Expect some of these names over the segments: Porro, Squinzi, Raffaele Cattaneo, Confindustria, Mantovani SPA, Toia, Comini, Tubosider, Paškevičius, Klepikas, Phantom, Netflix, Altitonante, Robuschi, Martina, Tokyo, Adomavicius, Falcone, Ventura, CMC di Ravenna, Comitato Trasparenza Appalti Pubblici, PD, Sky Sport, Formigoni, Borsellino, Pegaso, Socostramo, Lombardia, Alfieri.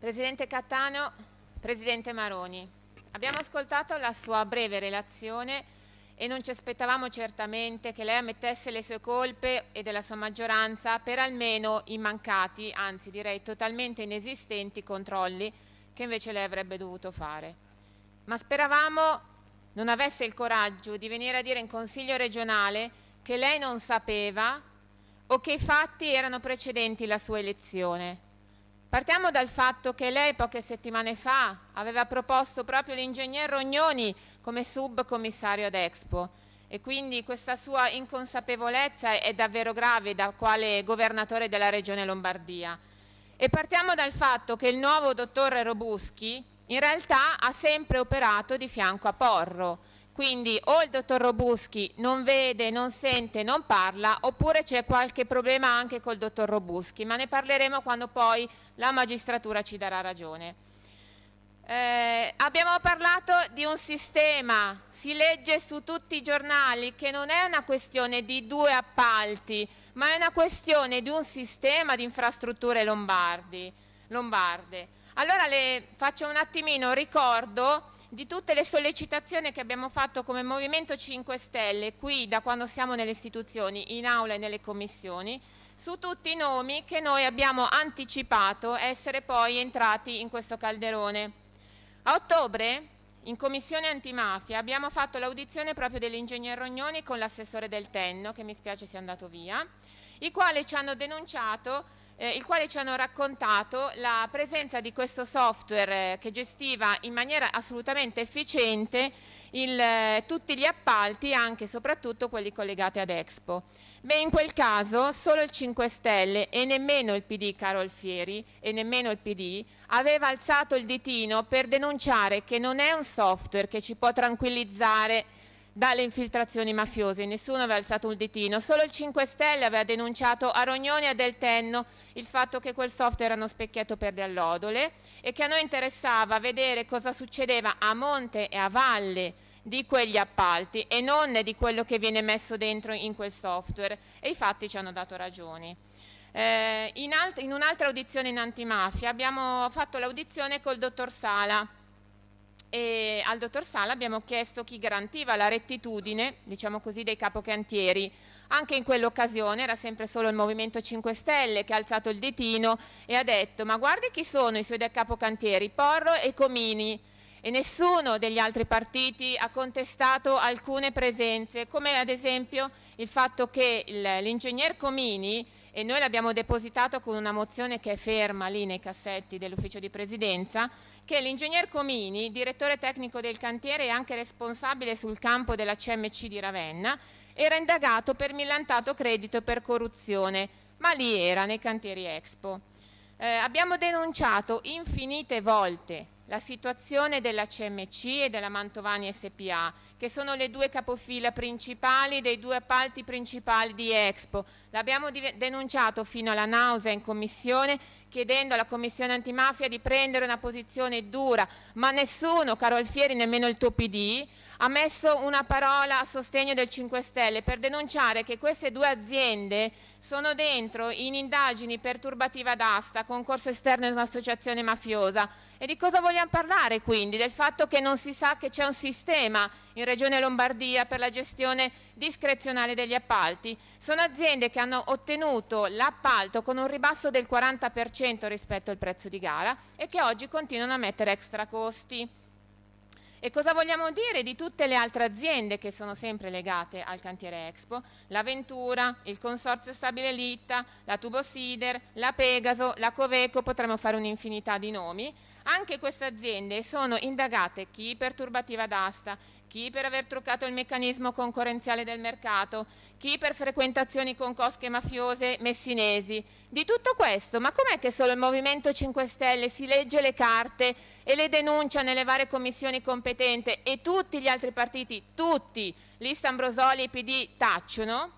Presidente Cattaneo, Presidente Maroni, abbiamo ascoltato la sua breve relazione e non ci aspettavamo certamente che lei ammettesse le sue colpe e della sua maggioranza per almeno i mancati, anzi direi totalmente inesistenti controlli che invece lei avrebbe dovuto fare. Ma speravamo non avesse il coraggio di venire a dire in Consiglio regionale che lei non sapeva o che i fatti erano precedenti la sua elezione. Partiamo dal fatto che lei poche settimane fa aveva proposto proprio l'ingegner Rognoni come subcommissario ad Expo e quindi questa sua inconsapevolezza è davvero grave da quale governatore della regione Lombardia. E partiamo dal fatto che il nuovo dottore Robuschi in realtà ha sempre operato di fianco a Porro, quindi o il dottor Robuschi non vede, non sente, non parla, oppure c'è qualche problema anche col dottor Robuschi, ma ne parleremo quando poi la magistratura ci darà ragione. Abbiamo parlato di un sistema, si legge su tutti i giornali, che non è una questione di 2 appalti, ma è una questione di un sistema di infrastrutture lombarde. Allora le faccio un attimino ricordo di tutte le sollecitazioni che abbiamo fatto come Movimento 5 Stelle qui da quando siamo nelle istituzioni, in aula e nelle commissioni, su tutti i nomi che noi abbiamo anticipato essere poi entrati in questo calderone. A ottobre in commissione antimafia abbiamo fatto l'audizione proprio dell'ingegner Rognoni con l'assessore Del Tenno, che mi spiace sia andato via, i quali ci hanno denunciato raccontato la presenza di questo software che gestiva in maniera assolutamente efficiente tutti gli appalti, anche e soprattutto quelli collegati ad Expo. Beh, in quel caso solo il 5 Stelle e nemmeno il PD, caro Alfieri, e nemmeno il PD aveva alzato il ditino per denunciare che non è un software che ci può tranquillizzare dalle infiltrazioni mafiose, nessuno aveva alzato un ditino, solo il 5 Stelle aveva denunciato a Rognoni e a Del Tenno il fatto che quel software era uno specchietto per le allodole e che a noi interessava vedere cosa succedeva a monte e a valle di quegli appalti e non di quello che viene messo dentro in quel software, e i fatti ci hanno dato ragione. In un'altra audizione in antimafia abbiamo fatto l'audizione col dottor Sala, e al dottor Sala abbiamo chiesto chi garantiva la rettitudine, diciamo così, dei capocantieri. Anche in quell'occasione era sempre solo il Movimento 5 Stelle che ha alzato il ditino e ha detto: ma guardi chi sono i suoi capocantieri, Porro e Comini, e nessuno degli altri partiti ha contestato alcune presenze, come ad esempio il fatto che l'ingegner Comini, e noi l'abbiamo depositato con una mozione che è ferma lì nei cassetti dell'ufficio di presidenza, che l'ingegner Comini, direttore tecnico del cantiere e anche responsabile sul campo della CMC di Ravenna, era indagato per millantato credito e per corruzione, ma lì era nei cantieri Expo. Abbiamo denunciato infinite volte la situazione della CMC e della Mantovani SPA, che sono le 2 capofila principali dei 2 appalti principali di Expo. L'abbiamo denunciato fino alla nausea in commissione, chiedendo alla commissione antimafia di prendere una posizione dura, ma nessuno, caro Alfieri, nemmeno il tuo PD, ha messo una parola a sostegno del 5 Stelle per denunciare che queste 2 aziende sono dentro in indagini per turbativa d'asta, concorso esterno di un'associazione mafiosa. E di cosa vogliamo parlare quindi? Del fatto che non si sa che c'è un sistema in Regione Lombardia per la gestione discrezionale degli appalti? Sono aziende che hanno ottenuto l'appalto con un ribasso del 40% rispetto al prezzo di gara e che oggi continuano a mettere extra costi. E cosa vogliamo dire di tutte le altre aziende che sono sempre legate al cantiere Expo? La Ventura, il Consorzio Stabile Elitta, la Tubosider, la Pegaso, la Coveco, potremmo fare un'infinità di nomi. Anche queste aziende sono indagate, chi per turbativa d'asta, chi per aver truccato il meccanismo concorrenziale del mercato, chi per frequentazioni con cosche mafiose messinesi. Di tutto questo, ma com'è che solo il Movimento 5 Stelle si legge le carte e le denuncia nelle varie commissioni competenti e tutti gli altri partiti, tutti, Lista Ambrosoli e PD, tacciono?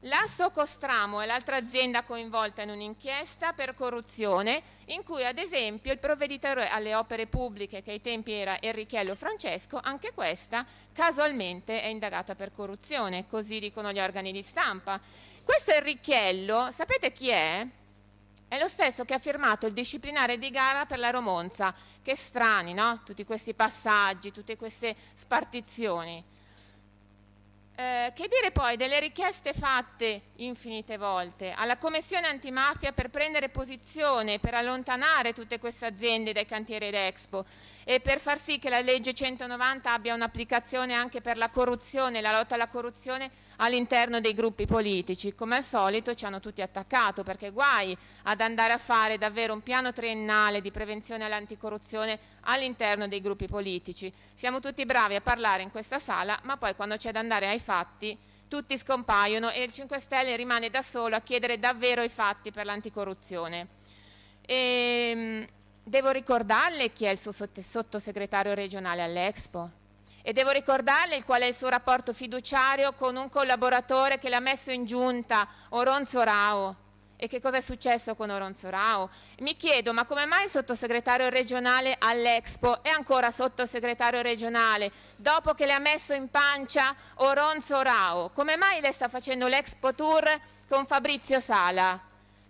La Socostramo è l'altra azienda coinvolta in un'inchiesta per corruzione in cui ad esempio il provveditore alle opere pubbliche, che ai tempi era Enrichiello Francesco, anche questa casualmente è indagata per corruzione, così dicono gli organi di stampa. Questo Enrichiello, sapete chi è? È lo stesso che ha firmato il disciplinare di gara per la Romonza. Che strani, no? Tutti questi passaggi, tutte queste spartizioni. Che dire poi delle richieste fatte infinite volte alla Commissione Antimafia per prendere posizione, per allontanare tutte queste aziende dai cantieri ed Expo e per far sì che la legge 190 abbia un'applicazione anche per la corruzione, la lotta alla corruzione all'interno dei gruppi politici. Come al solito ci hanno tutti attaccato, perché guai ad andare a fare davvero un piano triennale di prevenzione all'anticorruzione all'interno dei gruppi politici. Siamo tutti bravi a parlare in questa sala, ma poi quando c'è da andare ai fatti tutti scompaiono e il 5 Stelle rimane da solo a chiedere davvero i fatti per l'anticorruzione. Devo ricordarle chi è il suo sottosegretario regionale all'Expo e devo ricordarle qual è il suo rapporto fiduciario con un collaboratore che l'ha messo in giunta, Oronzo Rao. E che cosa è successo con Oronzo Rao? Mi chiedo, ma come mai il sottosegretario regionale all'Expo è ancora sottosegretario regionale dopo che le ha messo in pancia Oronzo Rao? Come mai lei sta facendo l'Expo Tour con Fabrizio Sala?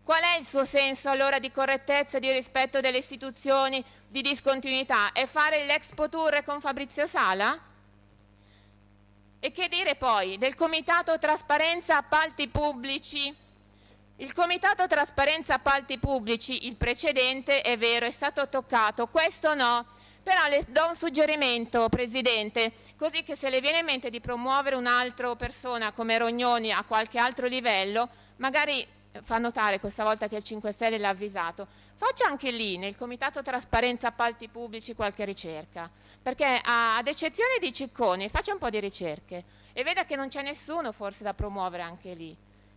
Qual è il suo senso allora di correttezza, di rispetto delle istituzioni, di discontinuità? È fare l'Expo Tour con Fabrizio Sala? E che dire poi del Comitato Trasparenza Appalti Pubblici? Il Comitato Trasparenza Appalti Pubblici, il precedente, è vero, è stato toccato, questo no, però le do un suggerimento, Presidente, così che se le viene in mente di promuovere un'altra persona come Rognoni a qualche altro livello, magari fa notare questa volta che il 5 Stelle l'ha avvisato, faccia anche lì nel Comitato Trasparenza Appalti Pubblici qualche ricerca, perché ad eccezione di Cicconi faccia un po' di ricerche e veda che non c'è nessuno forse da promuovere anche lì.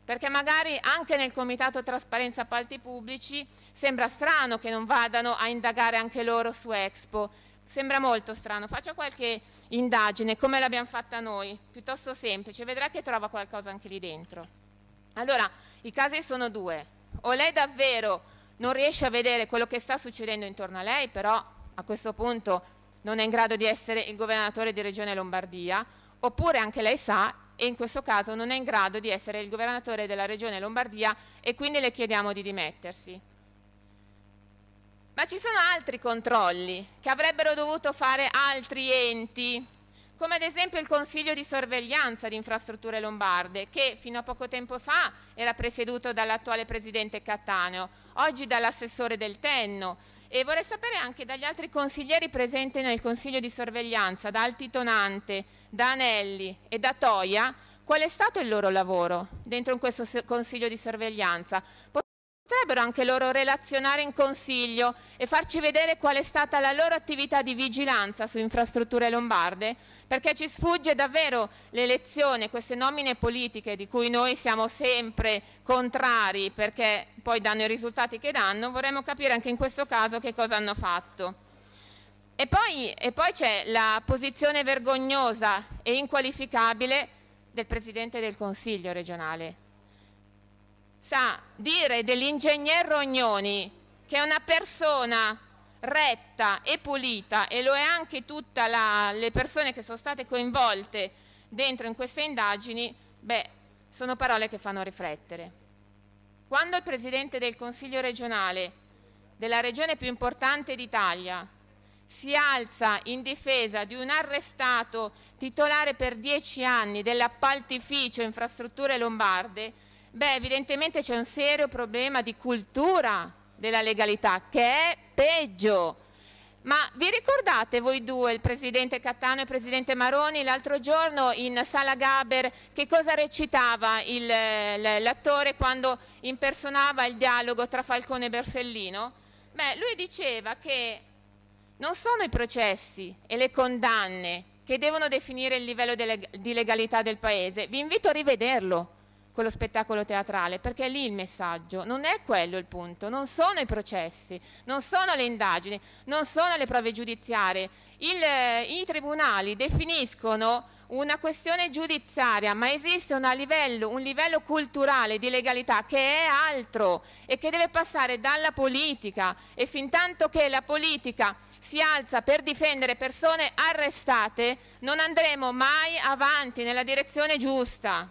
Perché magari anche nel Comitato Trasparenza Appalti Pubblici sembra strano che non vadano a indagare anche loro su Expo. Sembra molto strano. Faccia qualche indagine, come l'abbiamo fatta noi, piuttosto semplice. Vedrà che trova qualcosa anche lì dentro. Allora, i casi sono due. O lei davvero non riesce a vedere quello che sta succedendo intorno a lei, però a questo punto non è in grado di essere il governatore di Regione Lombardia, oppure anche lei sa e in questo caso non è in grado di essere il governatore della Regione Lombardia e quindi le chiediamo di dimettersi. Ma ci sono altri controlli che avrebbero dovuto fare altri enti, come ad esempio il Consiglio di Sorveglianza di Infrastrutture Lombarde, che fino a poco tempo fa era presieduto dall'attuale Presidente Cattaneo, oggi dall'assessore Del Tenno, e vorrei sapere anche dagli altri consiglieri presenti nel Consiglio di Sorveglianza, da Altitonante, da Anelli e da Toia, qual è stato il loro lavoro dentro in questo Consiglio di Sorveglianza. Potrebbero anche loro relazionare in Consiglio e farci vedere qual è stata la loro attività di vigilanza su Infrastrutture Lombarde, perché ci sfugge davvero l'elezione, queste nomine politiche di cui noi siamo sempre contrari perché poi danno i risultati che danno. Vorremmo capire anche in questo caso che cosa hanno fatto. E poi c'è la posizione vergognosa e inqualificabile del Presidente del Consiglio regionale. Sa, dire dell'ingegner Rognoni che è una persona retta e pulita, e lo è anche tutte le persone che sono state coinvolte dentro in queste indagini, beh, sono parole che fanno riflettere. Quando il Presidente del Consiglio regionale della regione più importante d'Italia si alza in difesa di un arrestato titolare per 10 anni dell'appaltificio Infrastrutture Lombarde, beh, evidentemente c'è un serio problema di cultura della legalità, che è peggio. Ma vi ricordate voi due, il Presidente Cattaneo e il Presidente Maroni, l'altro giorno in Sala Gaber, che cosa recitava l'attore quando impersonava il dialogo tra Falcone e Borsellino? Beh, lui diceva che non sono i processi e le condanne che devono definire il livello di legalità del Paese. Vi invito a rivederlo, quello spettacolo teatrale, perché è lì il messaggio, non è quello il punto, non sono i processi, non sono le indagini, non sono le prove giudiziarie. I tribunali definiscono una questione giudiziaria, ma esiste un livello culturale di legalità che è altro e che deve passare dalla politica, e fin tanto che la politica si alza per difendere persone arrestate non andremo mai avanti nella direzione giusta.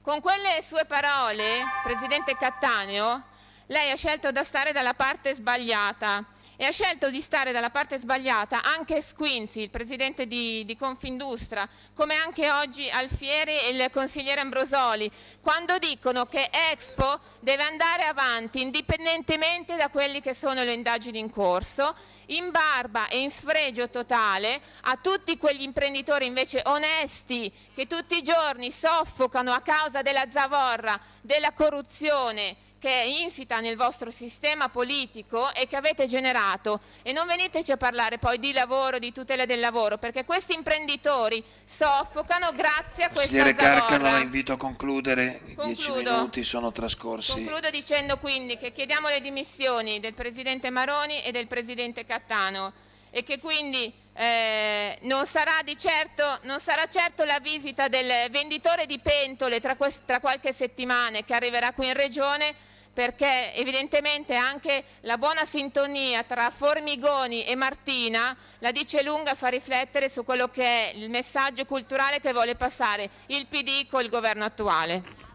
Con quelle sue parole, Presidente Cattaneo, lei ha scelto di stare dalla parte sbagliata e ha scelto di stare dalla parte sbagliata anche Squinzi, il presidente di Confindustria, come anche oggi Alfieri e il consigliere Ambrosoli, quando dicono che Expo deve andare avanti indipendentemente da quelle che sono le indagini in corso, in barba e in sfregio totale a tutti quegli imprenditori invece onesti che tutti i giorni soffocano a causa della zavorra, della corruzione che è insita nel vostro sistema politico e che avete generato. E non veniteci a parlare poi di lavoro, di tutela del lavoro, perché questi imprenditori soffocano grazie a questa zavorra. Consigliere Carcano, la invito a concludere. I 10 minuti sono trascorsi. Concludo dicendo quindi che chiediamo le dimissioni del Presidente Maroni e del Presidente Cattaneo e che quindi non sarà certo la visita del venditore di pentole tra qualche settimana che arriverà qui in Regione, perché evidentemente anche la buona sintonia tra Formigoni e Martina la dice lunga, fa riflettere su quello che è il messaggio culturale che vuole passare il PD col governo attuale.